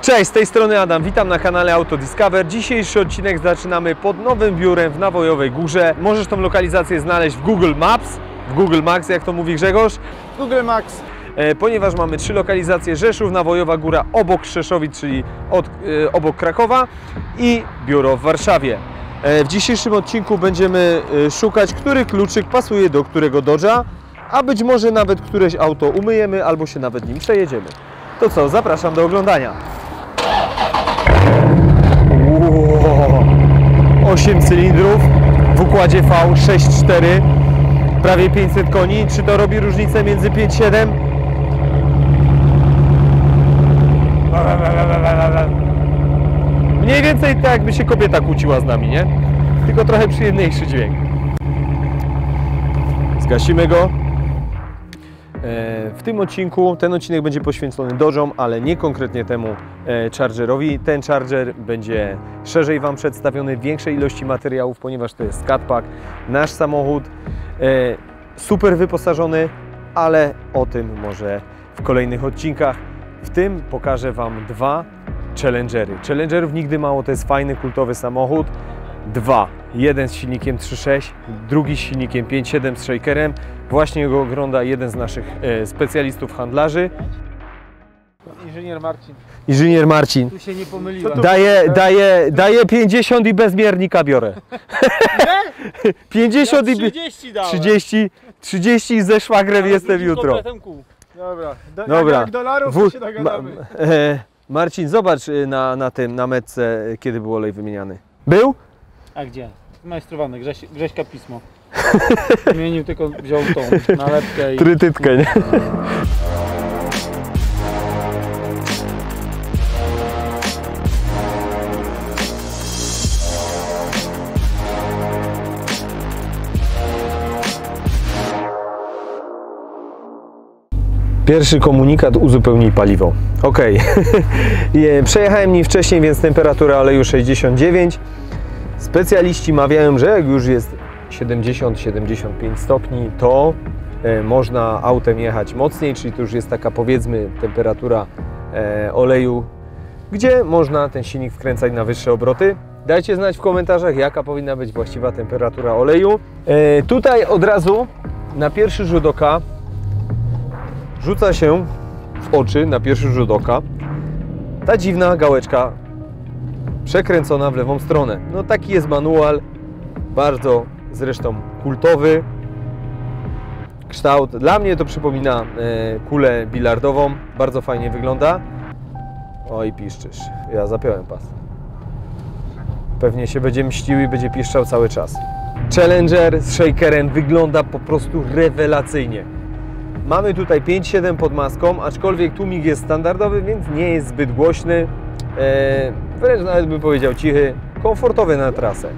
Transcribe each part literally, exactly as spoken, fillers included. Cześć, z tej strony Adam, witam na kanale AutoDiscover. Dzisiejszy odcinek zaczynamy pod nowym biurem w Nawojowej Górze. Możesz tą lokalizację znaleźć w Google Maps, w Google Maps, jak to mówi Grzegorz? Google Maps. E, ponieważ mamy trzy lokalizacje: Rzeszów, Nawojowa Góra obok Krzeszowic, czyli od, e, obok Krakowa, i biuro w Warszawie. E, w dzisiejszym odcinku będziemy e, szukać, który kluczyk pasuje do którego Dodge'a, a być może nawet któreś auto umyjemy albo się nawet nim przejedziemy. To co, zapraszam do oglądania. osiem cylindrów w układzie V, sześć cztery, prawie pięćset koni. Czy to robi różnicę między pięć siedem? Mniej więcej tak, jakby się kobieta kłóciła z nami, nie? Tylko trochę przyjemniejszy dźwięk. Zgasimy go. W tym odcinku, ten odcinek będzie poświęcony Dodge'om, ale nie konkretnie temu Chargerowi. Ten Charger będzie szerzej Wam przedstawiony w większej ilości materiałów, ponieważ to jest ScatPack, nasz samochód, super wyposażony, ale o tym może w kolejnych odcinkach. W tym pokażę Wam dwa Challengery. Challengerów nigdy mało, to jest fajny, kultowy samochód. Dwa. Jeden z silnikiem trzy sześć, drugi z silnikiem pięć siedem z Shakerem. Właśnie go ogląda jeden z naszych e, specjalistów, handlarzy. Inżynier Marcin. Inżynier Marcin. Tu się nie pomyliłem. Daję, daję, daję pięćdziesiąt i bezmiernika biorę. Nie? pięćdziesiąt ja trzydzieści dałem. trzydzieści, trzydzieści ze szwagrem ja jestem jutro. Kół. Dobra. Do, Dobra. Jak dolarów w... to się dogadamy. Ma, e, Marcin, zobacz na, na tym, na metce, kiedy był olej wymieniany. Był? A gdzie? Majstrowany, Grześ, Grześka pismo. Zmienił, tylko wziął tą nalepkę i... Trytytkę, nie? Pierwszy komunikat: uzupełnij paliwo. Ok. Przejechałem nim wcześniej, więc temperatura oleju sześćdziesiąt dziewięć. Specjaliści mawiają, że jak już jest siedemdziesiąt siedemdziesiąt pięć stopni, to e, można autem jechać mocniej, czyli to już jest taka, powiedzmy, temperatura e, oleju, gdzie można ten silnik wkręcać na wyższe obroty. Dajcie znać w komentarzach, jaka powinna być właściwa temperatura oleju. E, tutaj od razu na pierwszy rzut oka rzuca się w oczy, na pierwszy rzut oka, ta dziwna gałeczka przekręcona w lewą stronę. No taki jest manual, bardzo zresztą kultowy kształt. Dla mnie to przypomina e, kulę bilardową, bardzo fajnie wygląda. O, i piszczysz. Ja zapiąłem pas. Pewnie się będzie mścił i będzie piszczał cały czas. Challenger z Shakerem wygląda po prostu rewelacyjnie. Mamy tutaj pięć siedem pod maską, aczkolwiek tłumik jest standardowy, więc nie jest zbyt głośny. E, wręcz nawet bym powiedział cichy, komfortowy na trasę.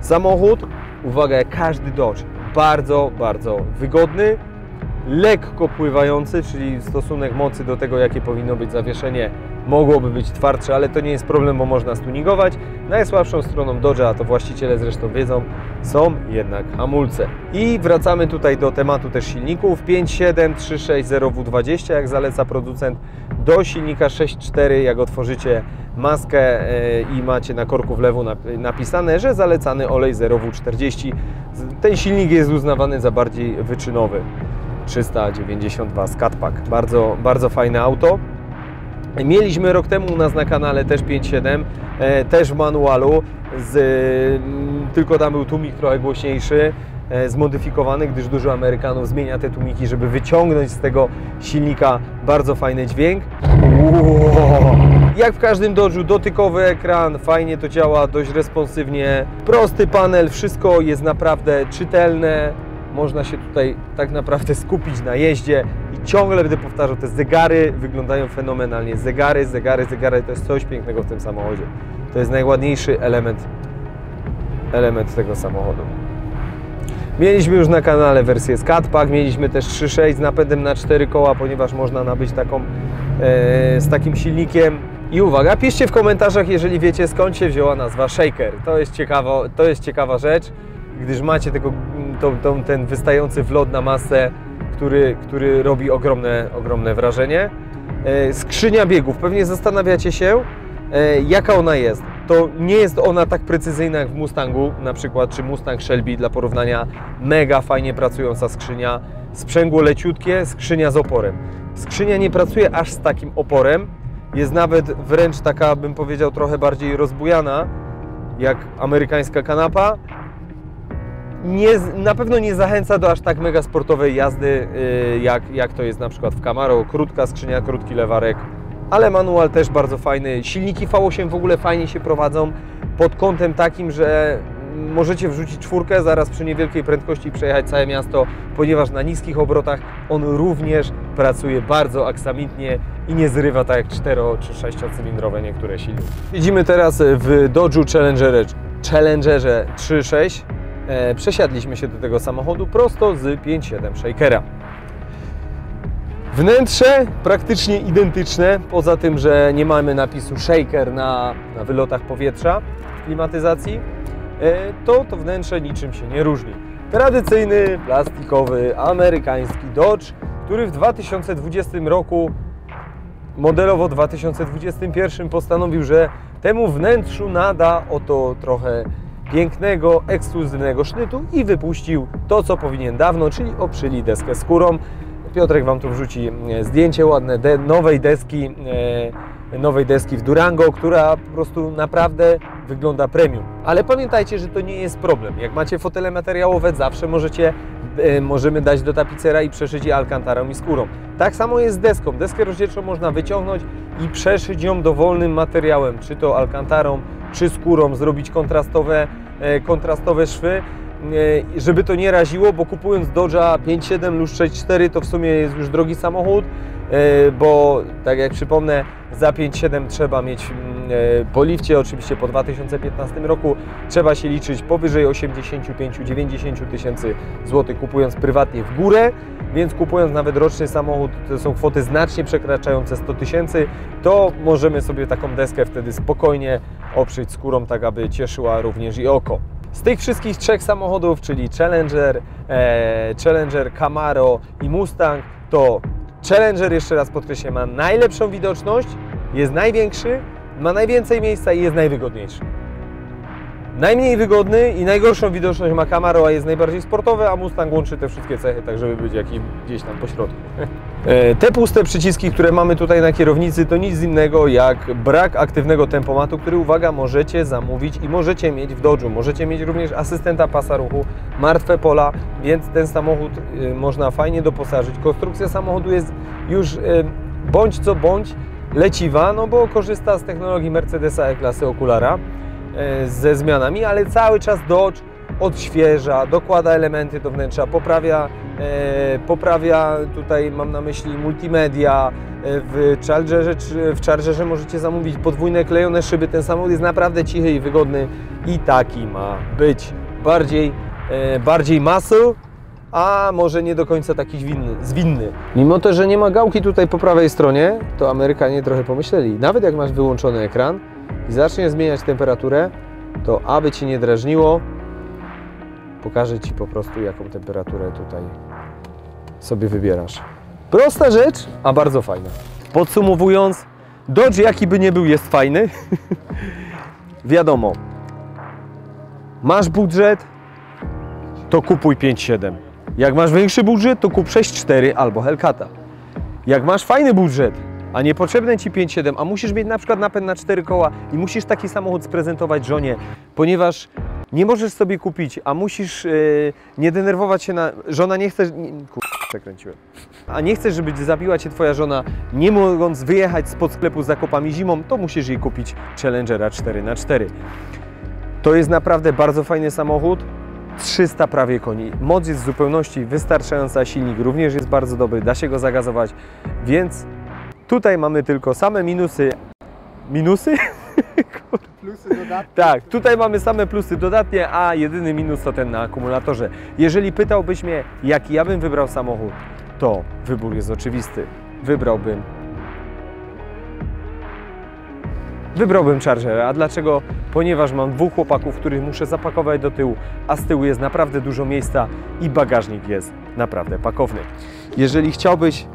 Samochód, uwaga, jak każdy Dodge, bardzo, bardzo wygodny, lekko pływający, czyli stosunek mocy do tego, jakie powinno być zawieszenie, mogłoby być twardsze, ale to nie jest problem, bo można stuningować. Najsłabszą stroną Dodge'a, a to właściciele zresztą wiedzą, są jednak hamulce. I wracamy tutaj do tematu też silników. pięć siedem trzysta sześćdziesiąt W dwadzieścia, jak zaleca producent, do silnika sześć cztery, jak otworzycie maskę i macie na korku w lewo napisane, że zalecany olej zero W czterdzieści. Ten silnik jest uznawany za bardziej wyczynowy. trzysta dziewięćdziesiąt dwa ScatPack. Bardzo, bardzo fajne auto. Mieliśmy rok temu u nas na kanale też pięć siedem, e, też w manualu, z, e, tylko tam był tłumik trochę głośniejszy, e, zmodyfikowany, gdyż dużo Amerykanów zmienia te tłumiki, żeby wyciągnąć z tego silnika bardzo fajny dźwięk. Wow. Jak w każdym Dodge'u, dotykowy ekran, fajnie to działa, dość responsywnie. Prosty panel, wszystko jest naprawdę czytelne, można się tutaj tak naprawdę skupić na jeździe. Ciągle będę powtarzał, te zegary wyglądają fenomenalnie. Zegary, zegary, zegary, to jest coś pięknego w tym samochodzie. To jest najładniejszy element, element tego samochodu. Mieliśmy już na kanale wersję ScatPack, mieliśmy też trzy sześć z napędem na cztery koła, ponieważ można nabyć taką, e, z takim silnikiem. I uwaga, piszcie w komentarzach, jeżeli wiecie, skąd się wzięła nazwa Shaker. To jest ciekawa, to jest ciekawa rzecz, gdyż macie tego, to, to, ten wystający wlot na masę, Który, który robi ogromne, ogromne wrażenie. Skrzynia biegów. Pewnie zastanawiacie się, jaka ona jest. To nie jest ona tak precyzyjna jak w Mustangu, na przykład, czy Mustang Shelby dla porównania. Mega fajnie pracująca skrzynia. Sprzęgło leciutkie, skrzynia z oporem. Skrzynia nie pracuje aż z takim oporem. Jest nawet wręcz taka, bym powiedział, trochę bardziej rozbujana, jak amerykańska kanapa. Nie, na pewno nie zachęca do aż tak mega sportowej jazdy, yy, jak, jak to jest na przykład w Camaro. Krótka skrzynia, krótki lewarek, ale manual też bardzo fajny. Silniki V osiem w ogóle fajnie się prowadzą pod kątem takim, że możecie wrzucić czwórkę zaraz przy niewielkiej prędkości i przejechać całe miasto, ponieważ na niskich obrotach on również pracuje bardzo aksamitnie i nie zrywa tak jak cztero czy sześciocylindrowe niektóre silniki. Widzimy teraz w Dodge'u Challengerze, Challengerze trzy sześć. Przesiadliśmy się do tego samochodu prosto z pięć siedem Shakera. Wnętrze praktycznie identyczne, poza tym, że nie mamy napisu Shaker na, na wylotach powietrza w klimatyzacji, to to wnętrze niczym się nie różni. Tradycyjny, plastikowy, amerykański Dodge, który w dwa tysiące dwudziestym roku, modelowo dwa tysiące dwudziestym pierwszym, postanowił, że temu wnętrzu nada oto trochę pięknego, ekskluzywnego sznytu i wypuścił to, co powinien dawno, czyli oprzyli deskę skórą. Piotrek Wam tu wrzuci zdjęcie ładne de nowej deski, e, nowej deski w Durango, która po prostu naprawdę wygląda premium. Ale pamiętajcie, że to nie jest problem. Jak macie fotele materiałowe, zawsze możecie, e, możemy dać do tapicera i przeszyć je alkantarą i skórą. Tak samo jest z deską. Deskę rozdzielczą można wyciągnąć i przeszyć ją dowolnym materiałem, czy to alkantarą, czy skórą, zrobić kontrastowe, e, kontrastowe szwy, e, żeby to nie raziło, bo kupując Dodge'a pięć siedem lub sześć cztery to w sumie jest już drogi samochód, e, bo tak jak przypomnę, za pięć siedem trzeba mieć e, po lifcie, oczywiście po dwa tysiące piętnastym roku trzeba się liczyć powyżej osiemdziesięciu pięciu do dziewięćdziesięciu tysięcy złotych, kupując prywatnie w górę, więc kupując nawet roczny samochód, to są kwoty znacznie przekraczające sto tysięcy, to możemy sobie taką deskę wtedy spokojnie oprzyć skórą, tak aby cieszyła również i oko. Z tych wszystkich trzech samochodów, czyli Challenger, e, Challenger, Camaro i Mustang, to Challenger, jeszcze raz podkreślę, ma najlepszą widoczność, jest największy, ma najwięcej miejsca i jest najwygodniejszy. Najmniej wygodny i najgorszą widoczność ma Camaro, a jest najbardziej sportowy, a Mustang łączy te wszystkie cechy, tak żeby być jakim, gdzieś tam pośrodku. Te puste przyciski, które mamy tutaj na kierownicy, to nic innego jak brak aktywnego tempomatu, który, uwaga, możecie zamówić i możecie mieć w Dodge'u. Możecie mieć również asystenta pasa ruchu, martwe pola, więc ten samochód można fajnie doposażyć. Konstrukcja samochodu jest już bądź co bądź leciwa, no bo korzysta z technologii Mercedesa E-klasy Okulara, ze zmianami, ale cały czas Dodge odświeża, dokłada elementy do wnętrza, poprawia, e, poprawia tutaj mam na myśli multimedia. W Chargerze, w Chargerze możecie zamówić podwójne klejone szyby, ten samochód jest naprawdę cichy i wygodny i taki ma być. Bardziej, e, bardziej muscle, a może nie do końca taki zwinny, zwinny. Mimo to, że nie ma gałki tutaj po prawej stronie, to Amerykanie trochę pomyśleli, nawet jak masz wyłączony ekran, i zaczniesz zmieniać temperaturę, to aby Cię nie drażniło, pokażę Ci po prostu, jaką temperaturę tutaj sobie wybierasz. Prosta rzecz, a bardzo fajna. Podsumowując, Dodge, jaki by nie był, jest fajny. Wiadomo, masz budżet, to kupuj pięć siedem. Jak masz większy budżet, to kup sześć cztery albo Hellcata. Jak masz fajny budżet, a niepotrzebne Ci pięć siedem, a musisz mieć na przykład napęd na cztery koła i musisz taki samochód sprezentować żonie, ponieważ nie możesz sobie kupić, a musisz yy, nie denerwować się na... Żona nie chce... Nie, kur... przekręciłem. A nie chcesz, żeby zabiła Cię Twoja żona, nie mogąc wyjechać spod sklepu z zakupami zimą, to musisz jej kupić Challengera cztery na cztery. To jest naprawdę bardzo fajny samochód. trzysta prawie koni. Moc jest w zupełności wystarczająca, silnik również jest bardzo dobry, da się go zagazować, więc... Tutaj mamy tylko same minusy. Minusy? Plusy dodatnie. Tak, tutaj mamy same plusy dodatnie, a jedyny minus to ten na akumulatorze. Jeżeli pytałbyś mnie, jaki ja bym wybrał samochód, to wybór jest oczywisty. Wybrałbym... Wybrałbym Chargera. A dlaczego? Ponieważ mam dwóch chłopaków, których muszę zapakować do tyłu, a z tyłu jest naprawdę dużo miejsca i bagażnik jest naprawdę pakowny. Jeżeli chciałbyś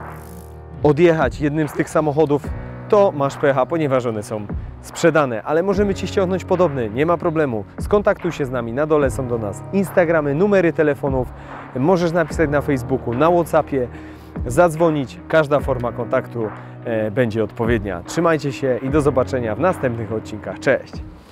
odjechać jednym z tych samochodów, to masz pecha, ponieważ one są sprzedane, ale możemy Ci ściągnąć podobny, nie ma problemu. Skontaktuj się z nami, na dole są do nas Instagramy, numery telefonów, możesz napisać na Facebooku, na WhatsAppie, zadzwonić, każda forma kontaktu e, będzie odpowiednia. Trzymajcie się i do zobaczenia w następnych odcinkach. Cześć!